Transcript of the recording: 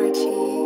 energy.